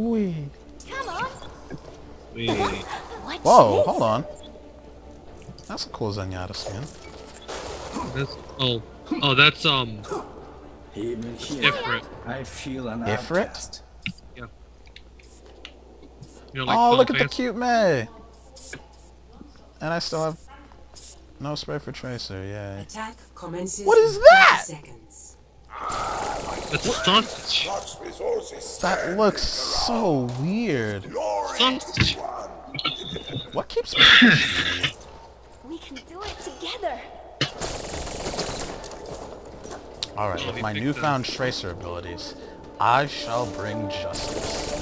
Wait. Come on. Wait. Whoa, hold on. That's a cool Zenyatta skin. That's, oh, that's even here, different. I feel an outcast. Yeah. You know, like, oh, look at the cute May. And I still have no spray for Tracer. Yay. Attack commences. What is that? That's a sausage. That looks so weird. Sausage. What keeps me? We can do it together. Alright, with my newfound Tracer abilities, I shall bring justice.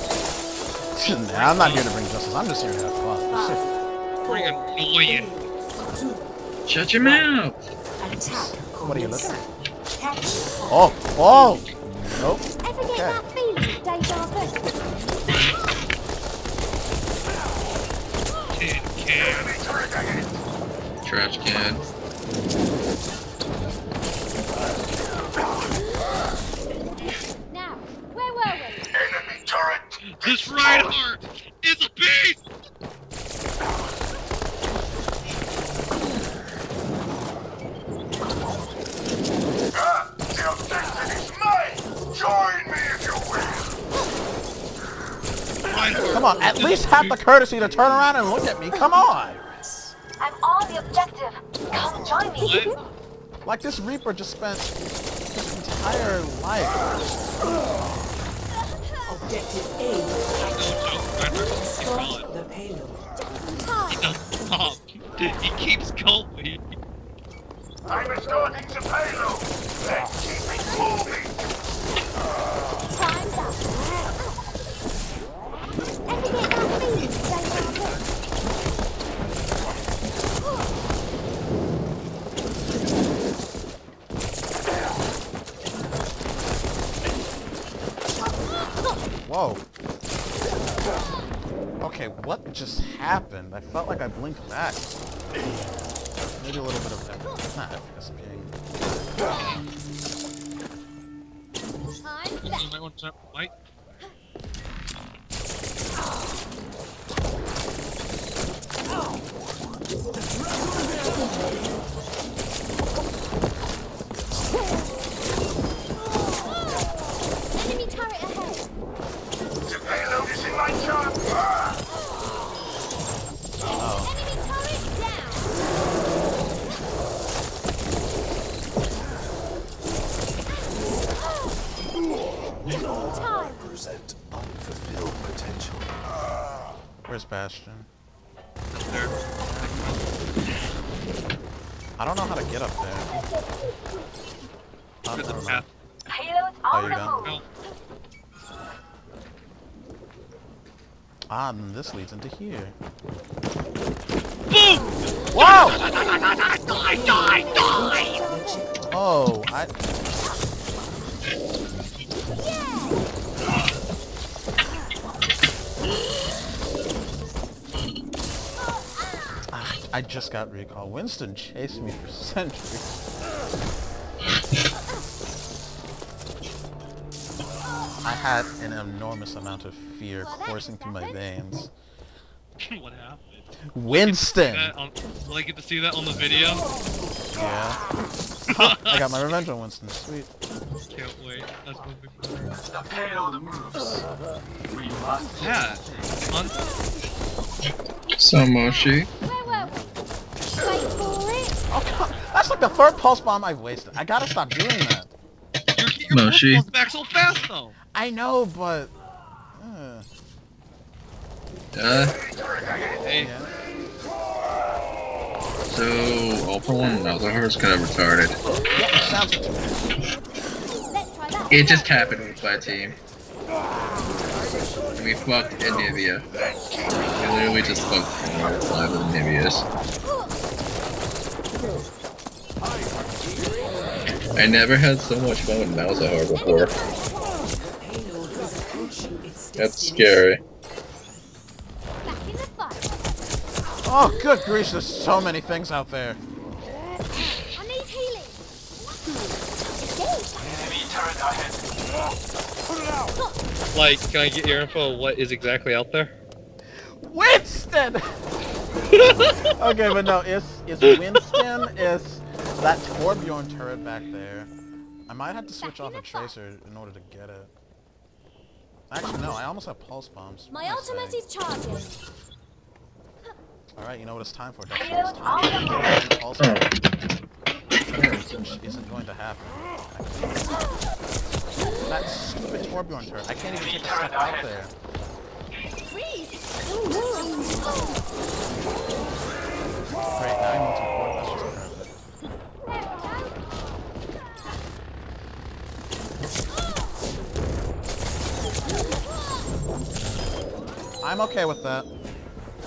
Nah, I'm not here to bring justice, I'm just here to have fun. Bring annoyance. Shut your mouth! What are you listening? Oh! Oh! Nope. Okay. Trash can. Now, where were we? Enemy turret. This Reinhardt is a beast. The objective is mine. Join me if you will. Reinhardt. Come on, at least have the courtesy to turn around and look at me. Come on. I'm on the objective. Come join me. Like this Reaper just spent his entire life. Objective A. Destroy the payload. He doesn't stop. He keeps going. I'm restoring the payload. Let's keep it moving. Time's up. Everything got me. Whoa. Okay, what just happened? I felt like I blinked back. Maybe a little bit of that. It's not FPS ping. Where's Bastion? Up there. I don't know how to get up there. I don't know. Oh, you're done. Ah, and this leads into here. Boom! Whoa! Die! Die! Die! Oh, I. I just got recall. Winston chased me for centuries. I had an enormous amount of fear coursing through my veins. What happened? Winston! Will I get to see that on the video? Yeah. I got my revenge on Winston. Sweet. Can't wait. That's what we the payload moves. We must. Yeah. So mushy. Oh, God. That's like the third pulse bomb I've wasted. I gotta stop doing that. Your pulse bombs back so fast though. I know, but. Yeah. So all for one. No, the heart's kind of retarded. Yeah, it sounds retarded. It just happened with my team. We fucked Anivia. We literally just fucked five of Anivias. I never had so much fun with Malzahar before. That's scary. Oh, good grief, there's so many things out there. I need healing. Like, can I get your info on what is exactly out there? Winston! Okay, but no, it's Winston, it's that Torbjorn turret back there. I might have to switch off a Tracer in order to get it. Actually, no, I almost have pulse bombs. My ultimate is charging. Alright, you know what it's time for, Dustin? It's time to get pulse bombs. Which isn't going to happen. That stupid Torbjorn turret. I can't even get the stuff out there. Freeze! Great, now I need to board. That's just perfect. I'm okay with that. Well,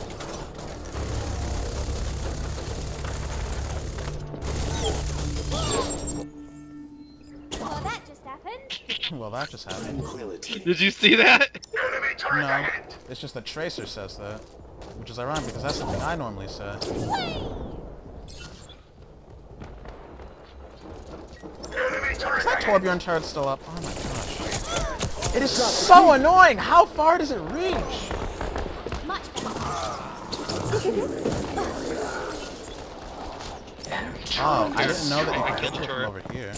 that just happened. Well, that just happened. Did you see that? No, it's just the Tracer says that, which is ironic because that's something I normally say. Is that Torbjorn turret still up? Oh my gosh. It is so annoying! How far does it reach? Much better. Oh, I didn't know that you could get it from over here.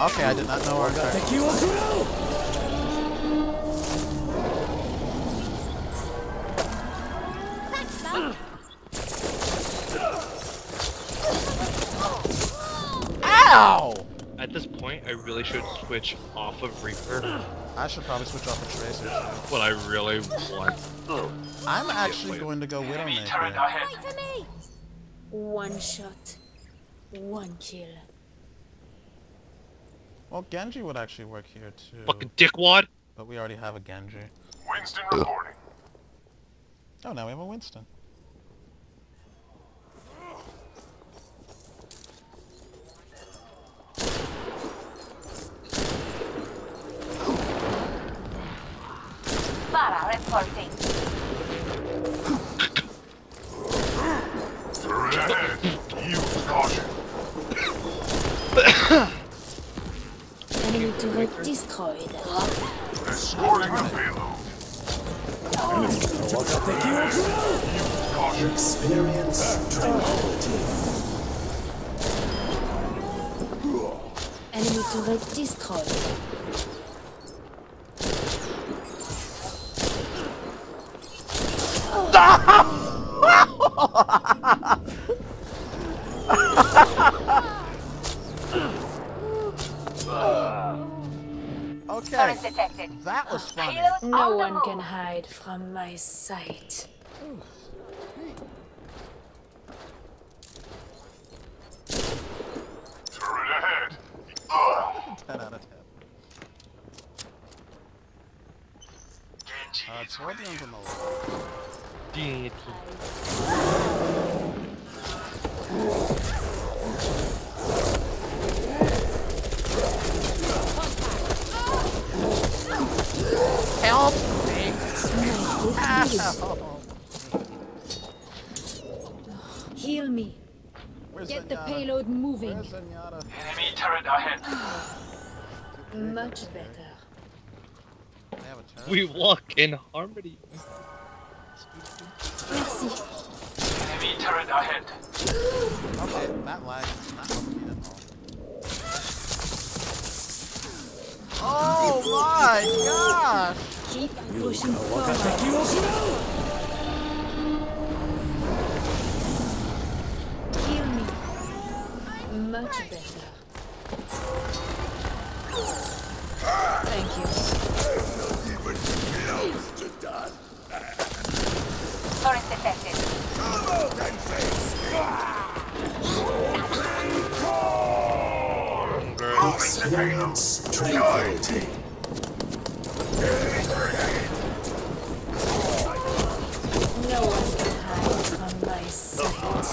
Okay, I did not know where I was. Ow! At this point, I really should switch off of Reaper. I should probably switch off of Tracer too. What I really want. I'm actually going to go Widowmaker. One shot, one kill. Well, Genji would actually work here too. Fucking dickwad! But we already have a Genji. Winston reporting. Oh, now we have a Winston. Reporting. You caution. Enemy turret destroyed. Escorting the payload. Enemy turret. You caution. Experience tranquility. Enemy turret destroyed. Okay, that was funny. No one can hide from my sight. Turret ahead. 10 out of 10. Torbjorn's on the left. Help me! Heal me. Get the payload moving. Enemy turret ahead. Much better. We walk in harmony. Mercy. Enemy turret ahead. Okay, that lag is not helping me at all. Oh my gosh! Keep pushing forward. Kill me. Much better. Thank you. Experience tranquility. No one can hide from my sight.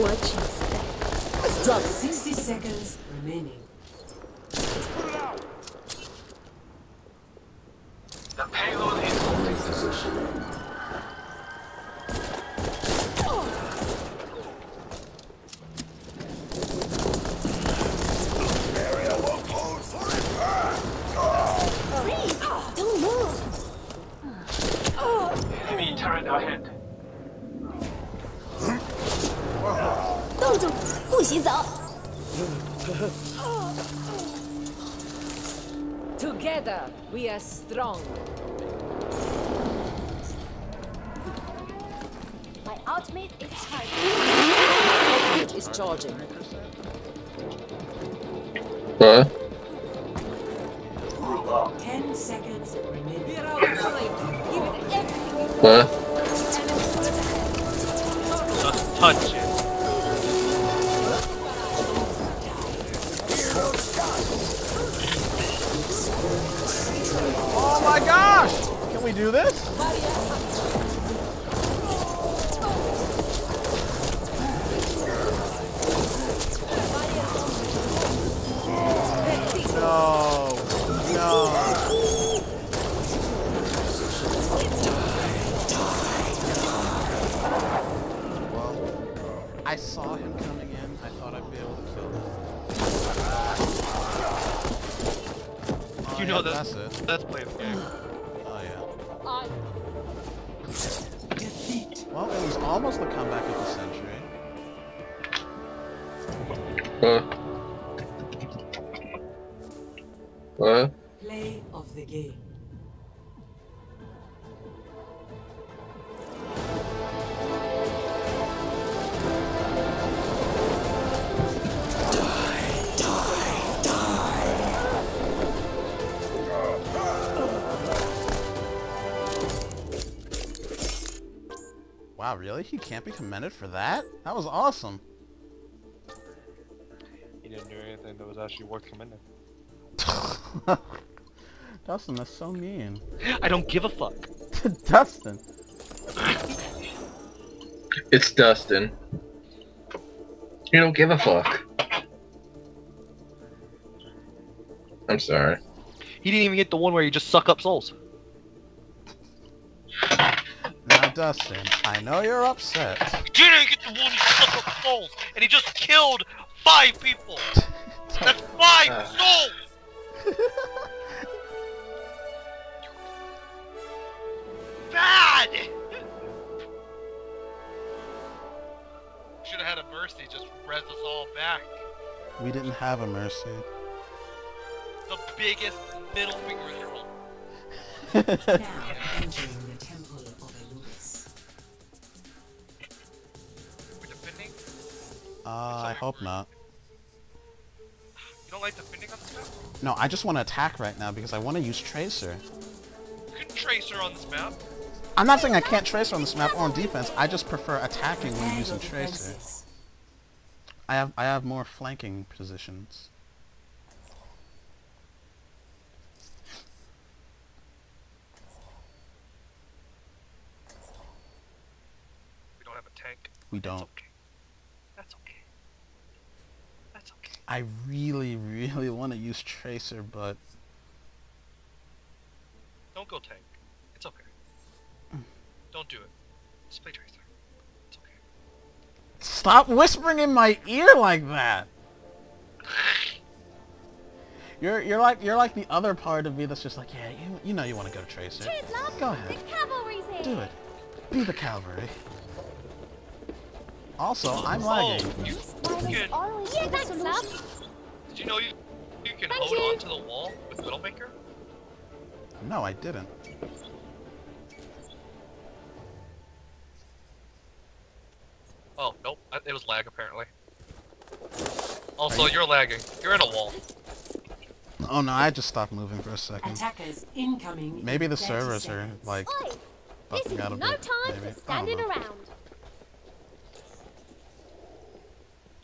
Watch your step. Drop 60 seconds remaining. Together, we are strong. My ultimate is charging. It is charging. Huh? 10 seconds remaining. We are outlined. Give it everything. Huh? Just touch it. Oh my gosh! Can we do this? No. No. I saw him coming in. I thought I'd be able to kill him. You know yeah, that's playing the game. Oh yeah. Defeat. Well, it was almost the comeback of the century. What? Play of the game. Wow, really? He can't be commended for that? That was awesome. He didn't do anything that was actually worth commending. Dustin, that's so mean. I don't give a fuck. Dustin. It's Dustin. You don't give a fuck. I'm sorry. He didn't even get the one where you just suck up souls. Dustin, I know you're upset. You didn't get the one who suck up souls, and he just killed 5 people. That's 5 souls. Bad. Should have had a mercy. Just res us all back. We didn't have a mercy. The biggest middle finger in the world. Now entering the temple. I hope not. You don't like defending on this map? No, I just want to attack right now because I want to use Tracer. You can Tracer on this map. I'm not saying I can't Tracer on this map on defense. I just prefer attacking when using Tracer. I have more flanking positions. We don't have a tank. We don't. I really, really want to use Tracer, but... Don't go tank. It's okay. Don't do it. Just play Tracer. It's okay. Stop whispering in my ear like that! You're like the other part of me that's just like, yeah, you know you want to go to Tracer. Go ahead. Do it. Be the cavalry. Also, I'm lagging. You can... Yeah, that's up. Did you know you can hold onto the wall with Widowmaker? No, I didn't. Oh, nope. It was lag, apparently. Also, you're lagging. You're in a wall. Oh no, I just stopped moving for a second. Attackers incoming. Maybe the servers are, like, fucking out of it. This is no time for standing around.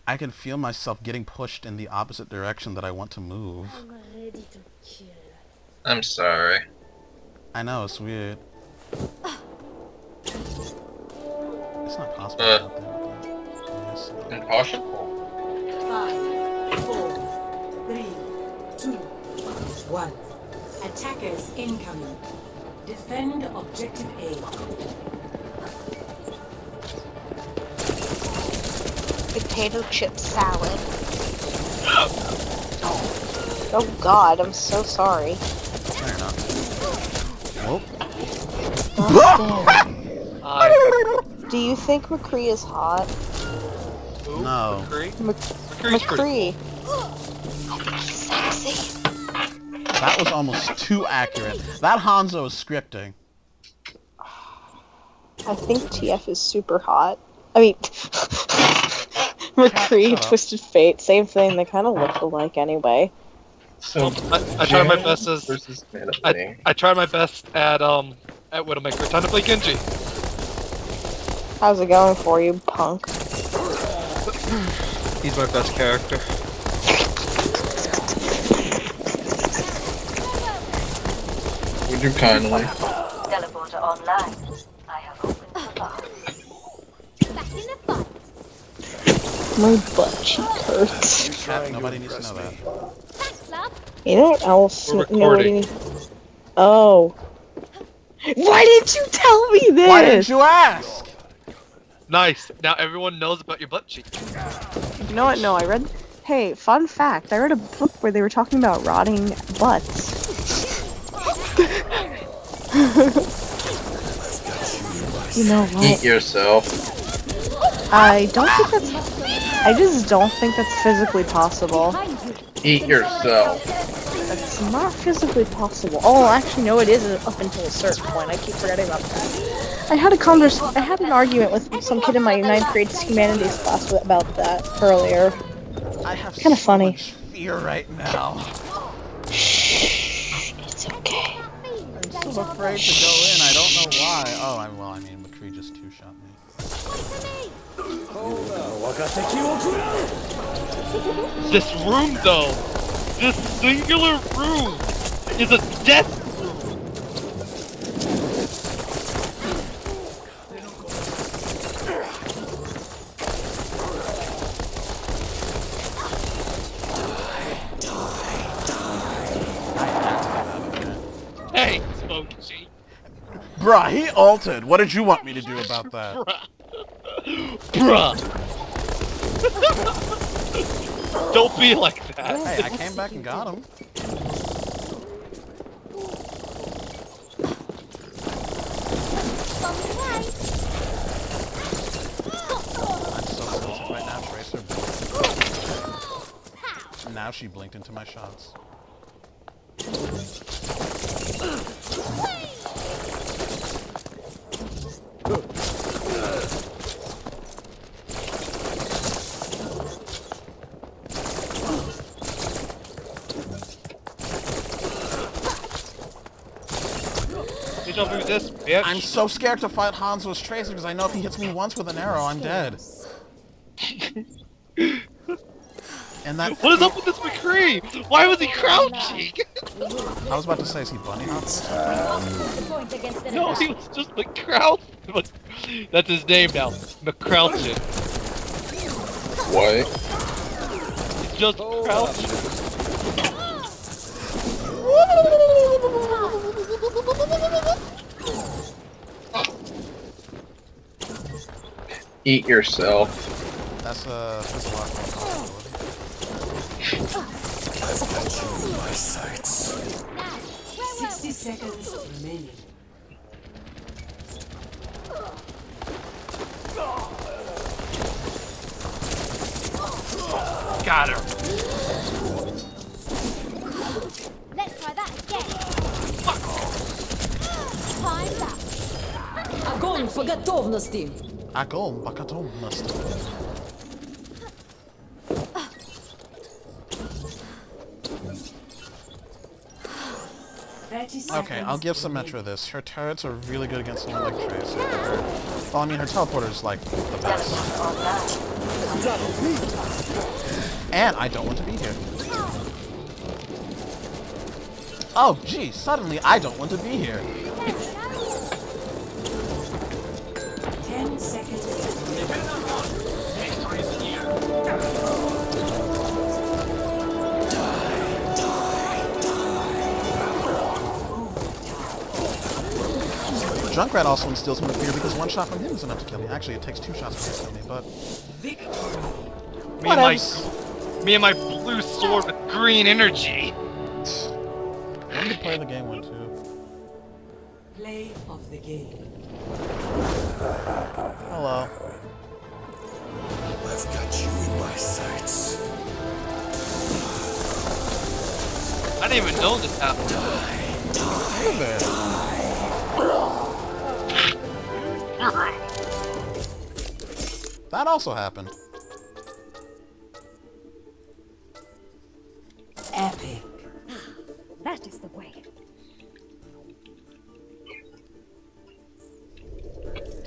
I can feel myself getting pushed in the opposite direction that I want to move. I'm ready to kill. I'm sorry. I know, it's weird. It's not possible out there. Yes. Impossible. 5, 4, 3, 2, 1. Attackers incoming. Defend objective A. Potato chip salad. Oh god, I'm so sorry. Fair enough. Nope. Do you think McCree is hot? Who? No. McCree? McCree. Sexy. That was almost too accurate. That Hanzo is scripting. I think TF is super hot. I mean, McCree, Twisted Fate, same thing. They kind of look alike anyway. So I tried my best as I tried my best at Widowmaker. Time to play Genji. How's it going for you, punk? He's my best character. Would you kindly? Teleporter online. I have opened the box. Back in the box. My butt cheek hurts. Nobody needs to know that. You know what else? Nobody... Oh. Why didn't you tell me this? Why didn't you ask? Nice. Now everyone knows about your butt cheek. You know what? No, I read... Hey, fun fact. I read a book where they were talking about rotting butts. You know what? Eat yourself. I don't think that's... I just don't think that's physically possible. Eat yourself. It's not physically possible. Oh, actually, no, it is up until a certain point. I keep forgetting about that. I had an argument with some kid in my 9th grade humanities class about that earlier. I have kind of so funny. Much fear right now. Shh, it's okay. I'm so afraid to go in. I don't know why. Oh, I mean, McCree just two-shot me. This room, though, this singular room is a death room. Die. Hey, Smokey. Bruh, he ulted. What did you want me to do about that? Bruh! Don't be like that! Hey, I came back and got him. I'm so close right now, Tracer. Blinked. Now she blinked into my shots. This bitch. I'm so scared to fight Hanzo's Tracer because I know if he hits me once with an arrow, I'm dead. And that. What is up with this McCree? Why was he crouching? I was about to say, is he bunny hopping? No, he was just McCrouching. That's his name now, McCrouching. What? He's just crouching. Eat yourself. That's a lot more possibility. I've got you in my sights. 60 seconds remaining. Got her. Let's try that again. Fuck off. Time back. Огонь по готовности. I go, back at home, master. Okay, I'll give Symmetra this. Her turrets are really good against someone like Tracer. Well, I mean, her teleporter is like the best. And I don't want to be here. Oh, gee, suddenly I don't want to be here. 10 seconds. Junkrat also instills me with fear because one shot from him is enough to kill me. Actually, it takes two shots from him to kill me, but... Me and my blue sword with green energy! When did you play the game 1-2? Play of the game. Hello. I've got you in my sights. I didn't even know this happened. Die. That also happened. Epic. That is the way.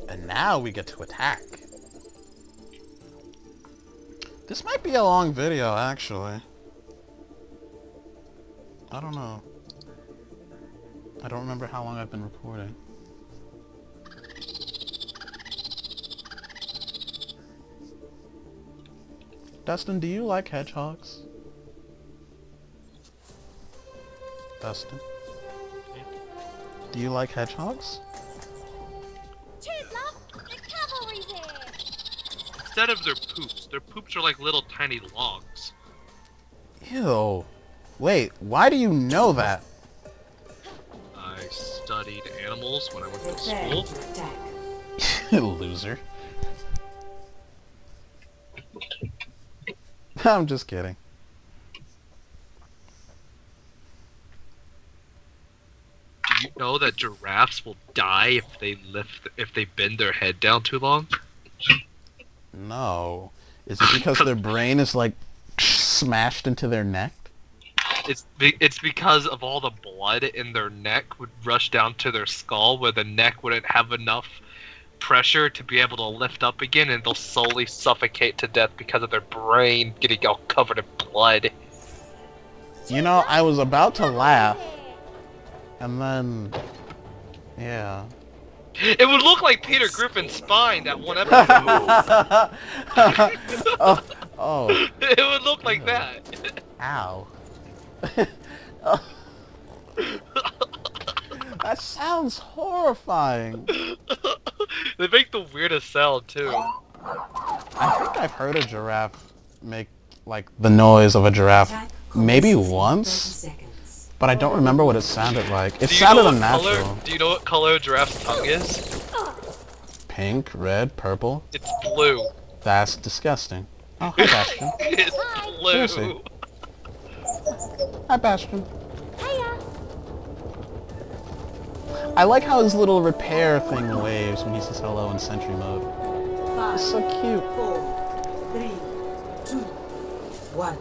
And now we get to attack. This might be a long video, actually. I don't know. I don't remember how long I've been recording. Dustin, do you like hedgehogs? Dustin? Yeah. Do you like hedgehogs? Instead of their poops are like little tiny logs. Ew. Wait, why do you know that? I studied animals when I went to school. Loser. I'm just kidding. Do you know that giraffes will die if they bend their head down too long? No. Is it because their brain is like smashed into their neck? It's because of all the blood in their neck would rush down to their skull, where the neck wouldn't have enough pressure to be able to lift up again, and they'll slowly suffocate to death because of their brain getting all covered in blood. You know, I was about to laugh, and then... yeah. It would look like Peter Griffin's spine that one episode. Oh, oh. It would look like that. Ow. Oh. That sounds horrifying. They make the weirdest sound too. I think I've heard a giraffe make like the noise of a giraffe maybe once, but I don't remember what it sounded like. It sounded unnatural. Do you know what color a giraffe's tongue is? Pink, red, purple? It's blue. That's disgusting. Oh, hi Bastion. It's blue. Seriously. Hi, Bastion. Hiya. I like how his little repair thing waves when he says hello in sentry mode. It's so cute. 5, 4, 3, 2, 1.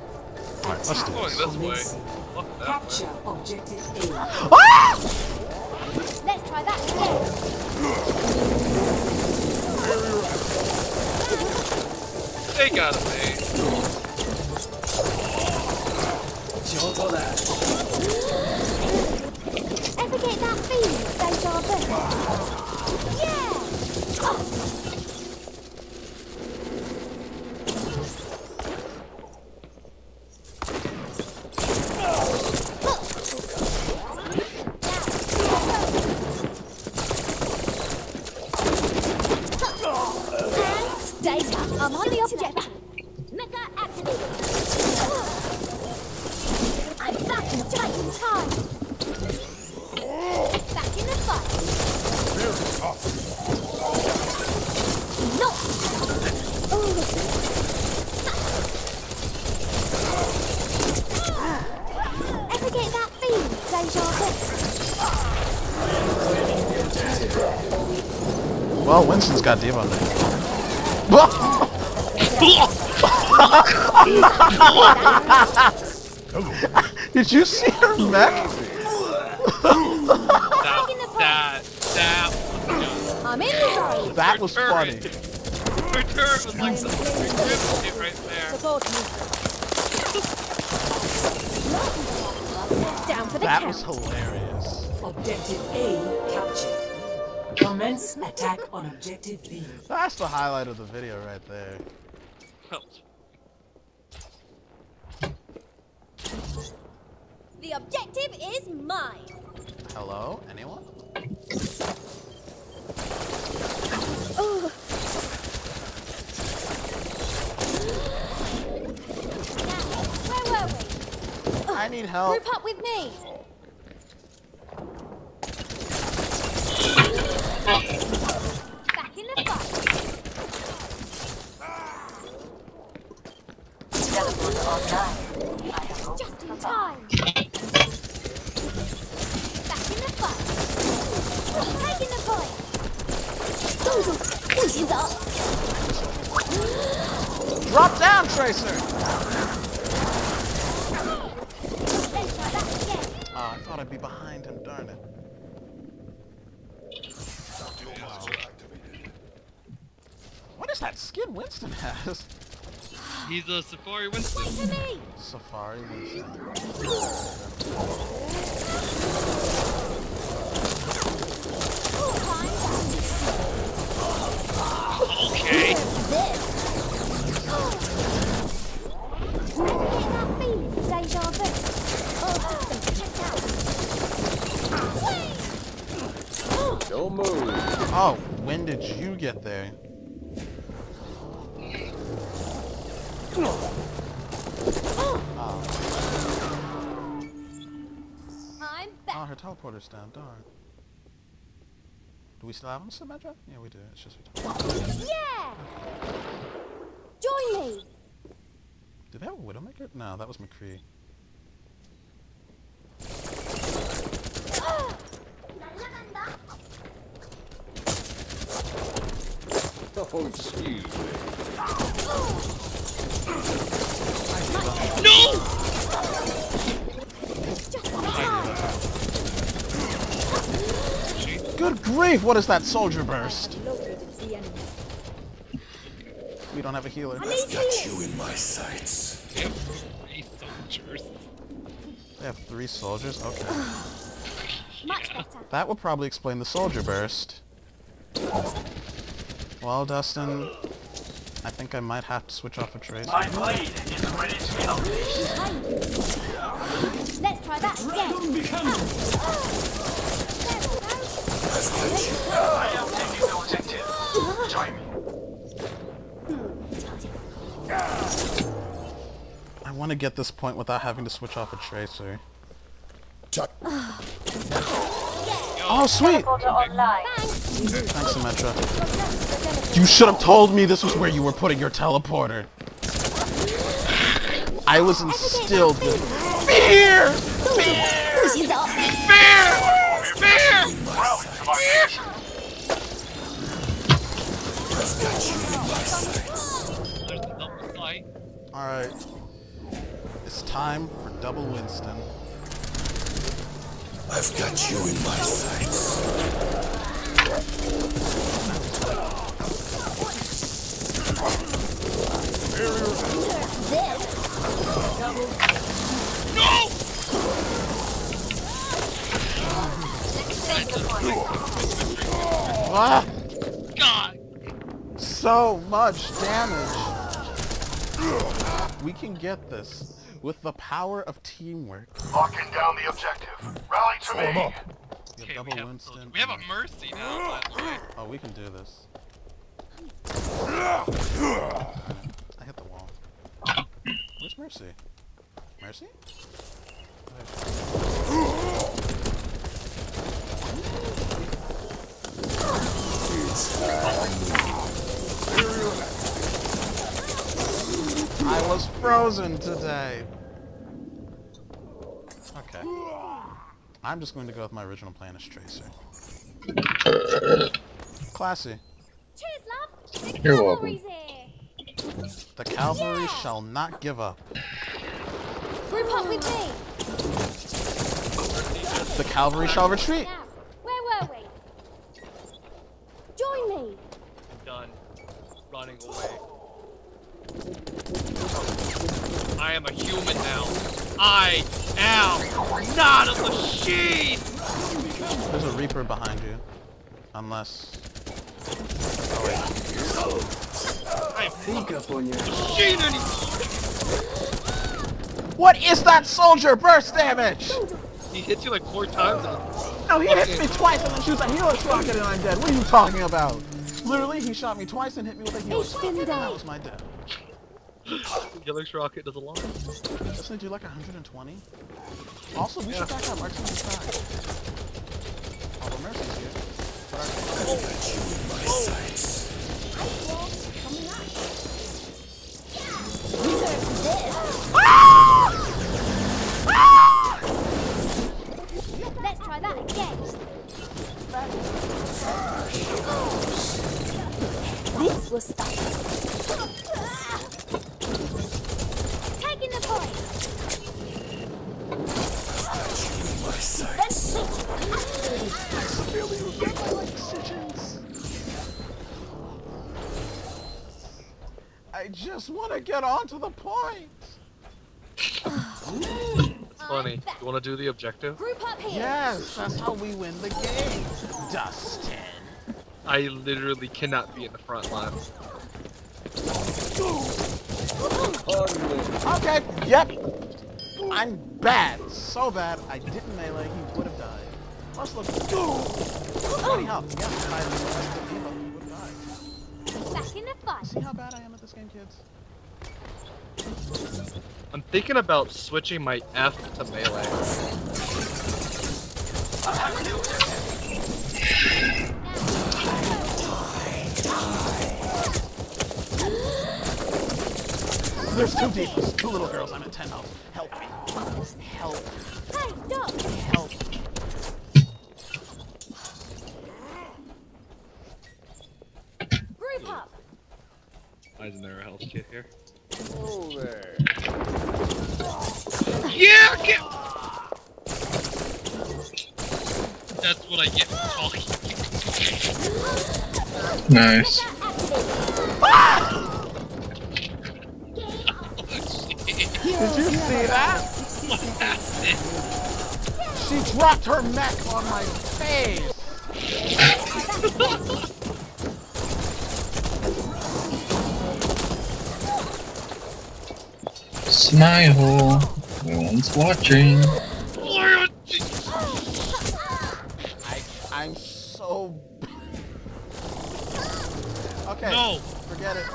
Alright, let's do this. Going this way. Capture objective A. Ah! Let's try that again. They got me. Ever get that I'm on the object. Mega activated. Back in time! Back in the fight! No! Ever get that feeling, Soldier? Well, Winston's got diva there. Did you see her mech? That was funny. Her turn was like something right there. That was hilarious. Objective A captured. Commence attack on objective B. That's the highlight of the video right there. The objective is mine. Hello? Anyone? Oh. Now, where were we? I need help. Group up with me. Back in the box. Telephone online. I have just in time. It's up. Drop down, Tracer. I thought I'd be behind him, darn it. What is that skin Winston has? He's a Safari Winston. Safari Winston. Okay. Don't move. Oh, when did you get there? Oh. I'm back. Oh, her teleporter's down. Darn. Do we still have them, Symmetra? Yeah, we do. It's just we don't. Yeah. Okay. Join me. Did they have a Widowmaker? No, that was McCree. Oh, excuse me. Oh. No! Good grief, what is that soldier burst? We don't have a healer. I've got you in my sights. They have 3 soldiers. They have 3 soldiers? Okay. Yeah. That would probably explain the soldier burst. Well, Dustin, I think I might have to switch off of Tracer. I played in the British Army. Let's try that again. I am taking the objective. Join me. I want to get this point without having to switch off of Tracer. Oh, sweet! Thanks, Symmetra. You should have told me this was where you were putting your teleporter. I was instilled with fear! Fear! Fear! Fear! Alright. It's time for double Winston. I've got you in my sights. No! Ah! God! So much damage. We can get this. With the power of teamwork. Locking down the objective. Rally to me. Okay, we have a Mercy now. Oh, we can do this. I hit the wall. Where's Mercy? Mercy? I was frozen today. Okay. I'm just going to go with my original plan as Tracer. Classy. Cheers, love. You're welcome. The cavalry shall not give up. Group up with me. The cavalry shall retreat. Now, where were we? Join me. I'm done running away. I am a human now. I am not a machine! There's a Reaper behind you. Unless... Oh, wait. I am not a machine anymore! What is that soldier burst damage? He hits you like 4 times? No, he hits me twice and then shoots a healer's rocket and I'm dead. What are you talking about? Literally, he shot me twice and hit me with a healer's rocket. That was my death. Yellow's rocket does a lot. Doesn't it do like 120? Also, we should back up. Our team is fine. Although Mercy's here. But our team is fine. Let's try that again. just want to get onto the point. That's funny. You want to do the objective? Group up here. Yes, that's how we win the game, Dustin. I literally cannot be in the front line. Okay, yep. I'm bad. So bad, I didn't melee, he would have died. Must look. Back in the fun. See how bad I am at this game, kids? I'm thinking about switching my F to melee. There's two demons, two little girls, I'm at 10 health. Help me. Help me. Hey, Doc! Help me. Group up! Why isn't there a health kit here? Over. Yeah, get! That's what I get for talking. Nice. Did you see that? What happened? She dropped her mech on my face! Smile! No one's watching! I'm so... Okay, no. Forget it.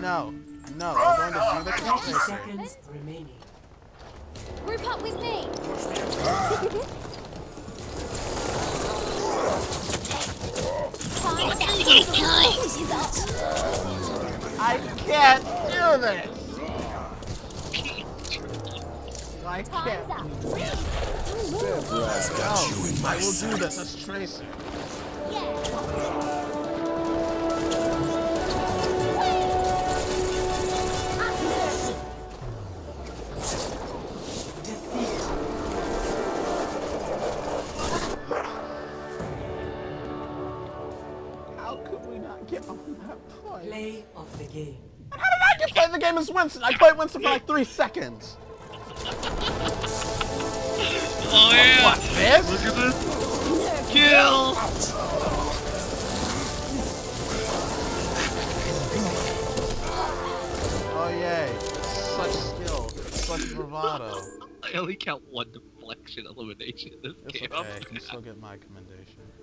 No. No, we're going to do the counter. 30 seconds remaining. Group up with me! I can't do this! I can't. No, I will do this as Tracer. Yeah. Play of the game. How did I get played the game as Winston? I played Winston for like 3 seconds. Oh yeah! What, this? Look at this! Kill! Oh yay! Such skill, such bravado. I only count one deflection elimination in this game. It's okay. I can still get my commendation.